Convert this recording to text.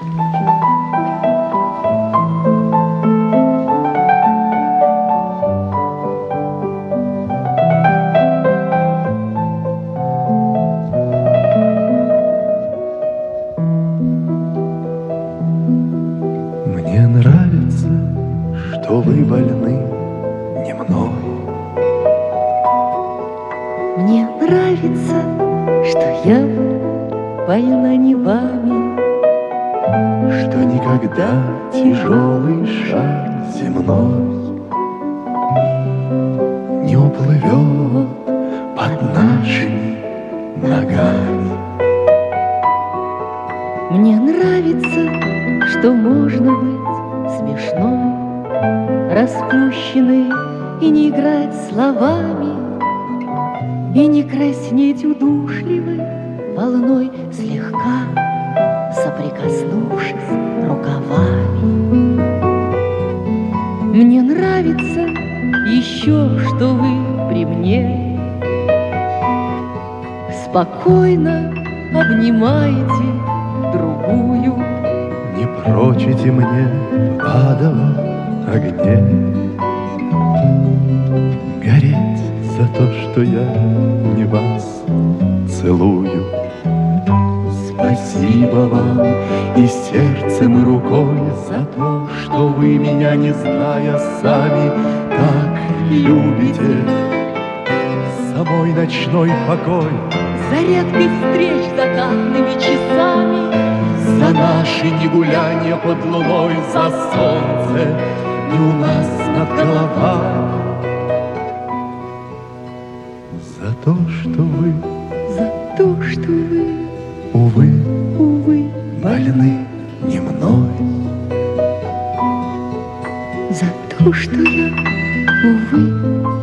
Мне нравится, что вы больны не мной. Мне нравится, что я больна не вами, что никогда тяжелый шаг земной не уплывет под нашими ногами. Мне нравится, что можно быть смешной, распущенной и не играть словами, и не краснеть удушливой волной слегка, соприкоснувшись рукавами. Мне нравится еще, что вы при мне спокойно обнимаете другую, не прочите мне в адовом огне гореть за то, что я не вас целую. Спасибо вам и сердцем, и рукой за то, что вы меня, не зная, сами так любите. За мой ночной покой, за редких встреч закатными часами, за наши негуляния под луной, за солнце не у нас над головами, за то, что вы, увы, больны не мной. За то, что я, увы,